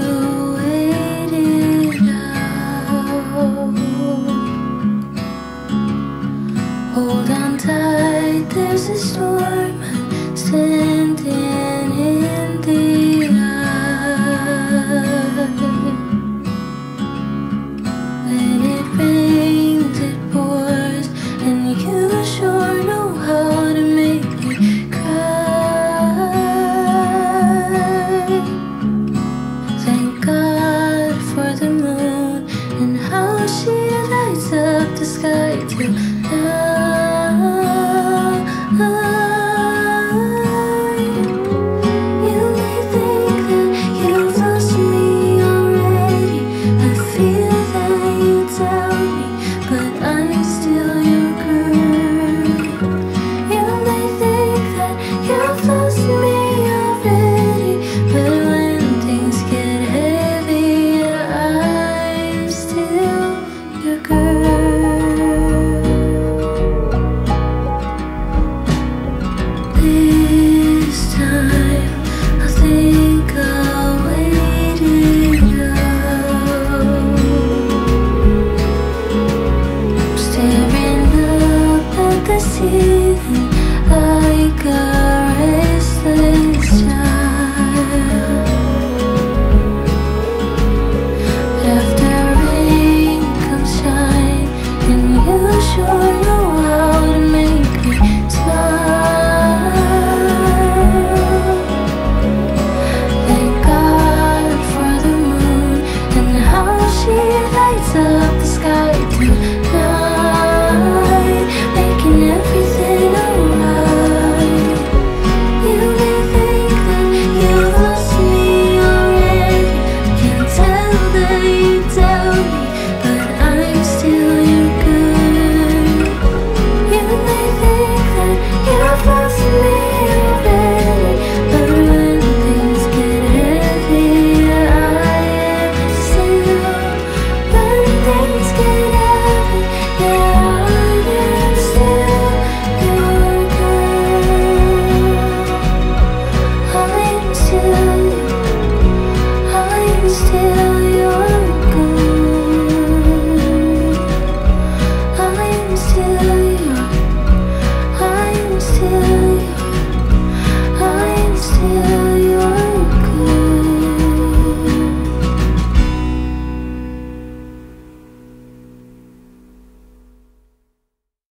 go.